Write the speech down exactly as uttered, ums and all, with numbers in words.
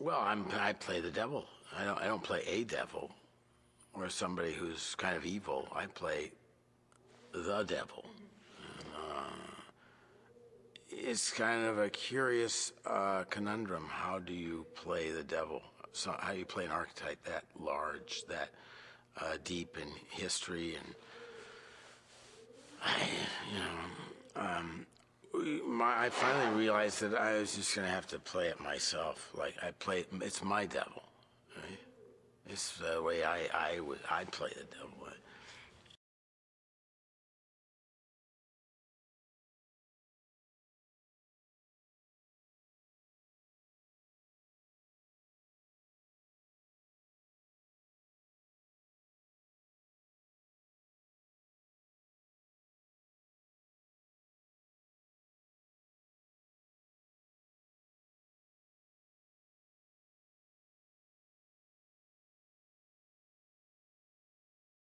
Well, I'm, I play the devil. I don't, I don't play a devil or somebody who's kind of evil. I play the devil. Uh, it's kind of a curious uh, conundrum. How do you play the devil? So how do you play an archetype that large, that uh, deep in history? And I, you know, um, my, I finally realized that I was just going to have to play it myself. Like I play, it's my devil. Right? It's the way I I would I play the devil.